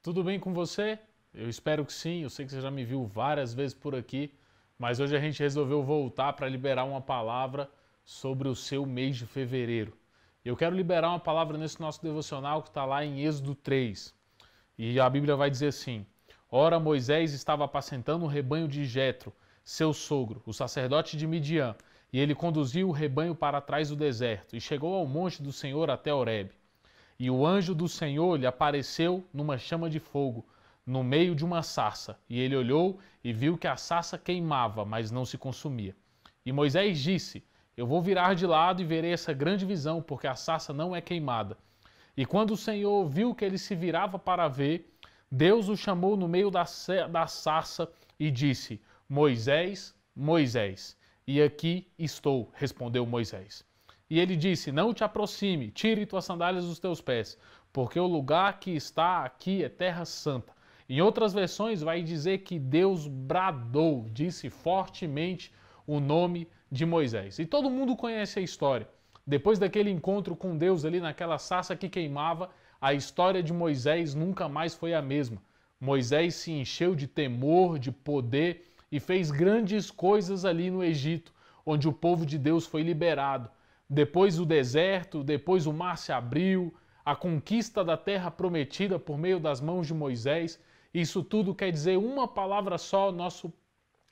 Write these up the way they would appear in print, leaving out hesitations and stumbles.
Tudo bem com você? Eu espero que sim, eu sei que você já me viu várias vezes por aqui, mas hoje a gente resolveu voltar para liberar uma palavra sobre o seu mês de fevereiro. Eu quero liberar uma palavra nesse nosso devocional que está lá em Êxodo 3. E a Bíblia vai dizer assim: Ora, Moisés estava apacentando o rebanho de Jetro, seu sogro, o sacerdote de Midian, e ele conduziu o rebanho para trás do deserto, e chegou ao monte do Senhor até Horeb. E o anjo do Senhor lhe apareceu numa chama de fogo, no meio de uma sarça. E ele olhou e viu que a sarça queimava, mas não se consumia. E Moisés disse: Eu vou virar de lado e verei essa grande visão, porque a sarça não é queimada. E quando o Senhor viu que ele se virava para ver, Deus o chamou no meio da sarça e disse: Moisés, Moisés. E aqui estou, respondeu Moisés. E ele disse: Não te aproxime, tire tuas sandálias dos teus pés, porque o lugar que está aqui é terra santa. Em outras versões vai dizer que Deus bradou, disse fortemente o nome de Moisés. E todo mundo conhece a história. Depois daquele encontro com Deus ali naquela sarça que queimava, a história de Moisés nunca mais foi a mesma. Moisés se encheu de temor, de poder e fez grandes coisas ali no Egito, onde o povo de Deus foi liberado. Depois o deserto, depois o mar se abriu, a conquista da terra prometida por meio das mãos de Moisés. Isso tudo quer dizer uma palavra só, nosso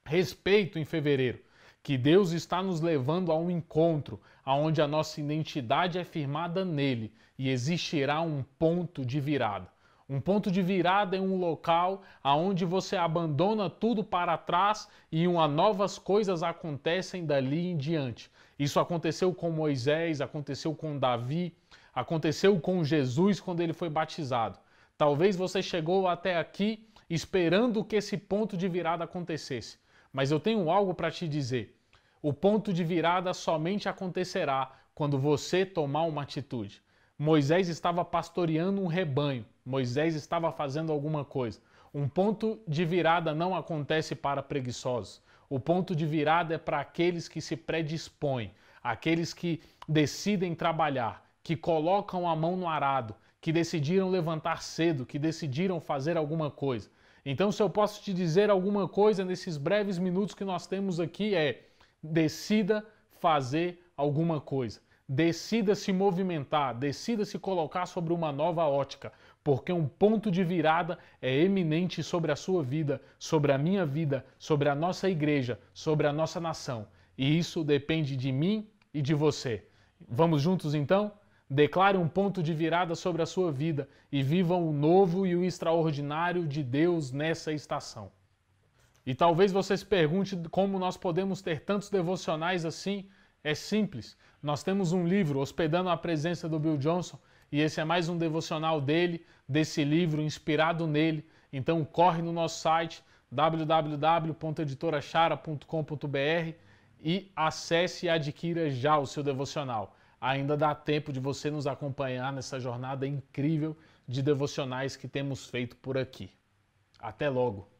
respeito em fevereiro. Que Deus está nos levando a um encontro, aonde a nossa identidade é firmada nele e existirá um ponto de virada. Um ponto de virada é um local aonde você abandona tudo para trás e novas coisas acontecem dali em diante. Isso aconteceu com Moisés, aconteceu com Davi, aconteceu com Jesus quando ele foi batizado. Talvez você chegou até aqui esperando que esse ponto de virada acontecesse, mas eu tenho algo para te dizer. O ponto de virada somente acontecerá quando você tomar uma atitude. Moisés estava pastoreando um rebanho. Moisés estava fazendo alguma coisa. Um ponto de virada não acontece para preguiçosos. O ponto de virada é para aqueles que se predispõem, aqueles que decidem trabalhar, que colocam a mão no arado, que decidiram levantar cedo, que decidiram fazer alguma coisa. Então, se eu posso te dizer alguma coisa nesses breves minutos que nós temos aqui é: decida fazer alguma coisa, decida se movimentar, decida se colocar sobre uma nova ótica, porque um ponto de virada é eminente sobre a sua vida, sobre a minha vida, sobre a nossa igreja, sobre a nossa nação. E isso depende de mim e de você. Vamos juntos então? Declare um ponto de virada sobre a sua vida e viva o novo e o extraordinário de Deus nessa estação. E talvez você se pergunte como nós podemos ter tantos devocionais assim. É simples. Nós temos um livro, Hospedando a Presença, do Bill Johnson, e esse é mais um devocional dele, desse livro, inspirado nele. Então corre no nosso site, www.editorachara.com.br, e acesse e adquira já o seu devocional. Ainda dá tempo de você nos acompanhar nessa jornada incrível de devocionais que temos feito por aqui. Até logo!